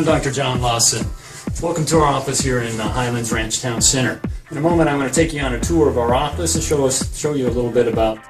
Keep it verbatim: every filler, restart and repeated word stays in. I'm Doctor John Lawson. Welcome to our office here in the Highlands Ranch Town Center. In a moment, I'm going to take you on a tour of our office and show us, show you a little bit about